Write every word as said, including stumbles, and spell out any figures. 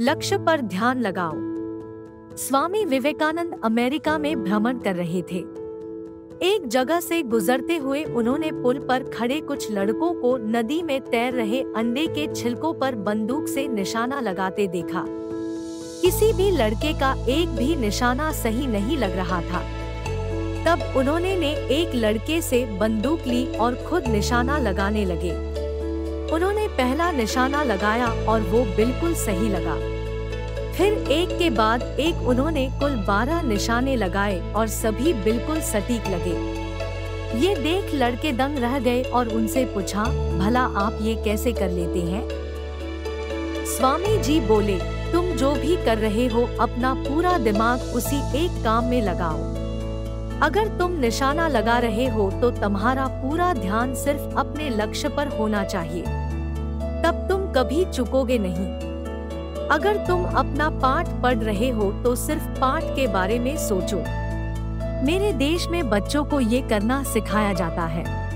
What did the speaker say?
लक्ष्य पर ध्यान लगाओ। स्वामी विवेकानंद अमेरिका में भ्रमण कर रहे थे। एक जगह से गुजरते हुए उन्होंने पुल पर खड़े कुछ लड़कों को नदी में तैर रहे अंडे के छिलकों पर बंदूक से निशाना लगाते देखा। किसी भी लड़के का एक भी निशाना सही नहीं लग रहा था। तब उन्होंने ने एक लड़के से बंदूक ली और खुद निशाना लगाने लगे। उन्होंने पहला निशाना लगाया और वो बिल्कुल सही लगा। फिर एक के बाद एक उन्होंने कुल बारह निशाने लगाए और सभी बिल्कुल सटीक लगे। ये देख लड़के दंग रह गए और उनसे पूछा, भला आप ये कैसे कर लेते हैं? स्वामी जी बोले, तुम जो भी कर रहे हो अपना पूरा दिमाग उसी एक काम में लगाओ। अगर तुम निशाना लगा रहे हो तो तुम्हारा पूरा ध्यान सिर्फ अपने लक्ष्य पर होना चाहिए, तब तुम कभी चुकोगे नहीं। अगर तुम अपना पाठ पढ़ रहे हो तो सिर्फ पाठ के बारे में सोचो। मेरे देश में बच्चों को ये करना सिखाया जाता है।